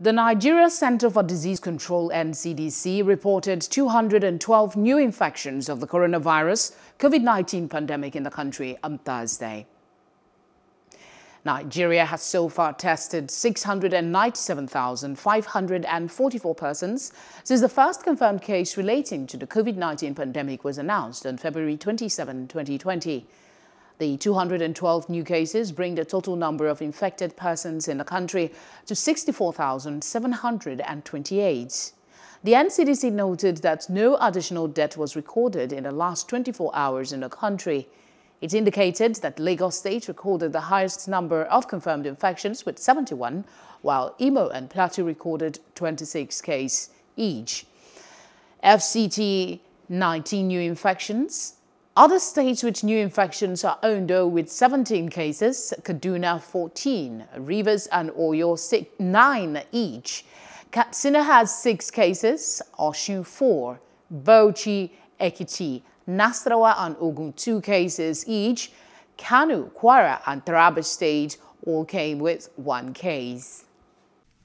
The Nigeria Center for Disease Control (NCDC) reported 212 new infections of the coronavirus COVID-19 pandemic in the country on Thursday. Nigeria has so far tested 697,544 persons since the first confirmed case relating to the COVID-19 pandemic was announced on February 27, 2020. The 212 new cases bring the total number of infected persons in the country to 64,728. The NCDC noted that no additional death was recorded in the last 24 hours in the country. It indicated that Lagos State recorded the highest number of confirmed infections with 71, while Imo and Plateau recorded 26 cases each. FCT 19 new infections. Other states with new infections are Ondo with 17 cases, Kaduna 14, Rivers and Oyo 9 each. Katsina has 6 cases, Osun 4, Bauchi, Ekiti, Nasarawa and Ogun 2 cases each. Kano, Kwara and Taraba State all came with 1 case.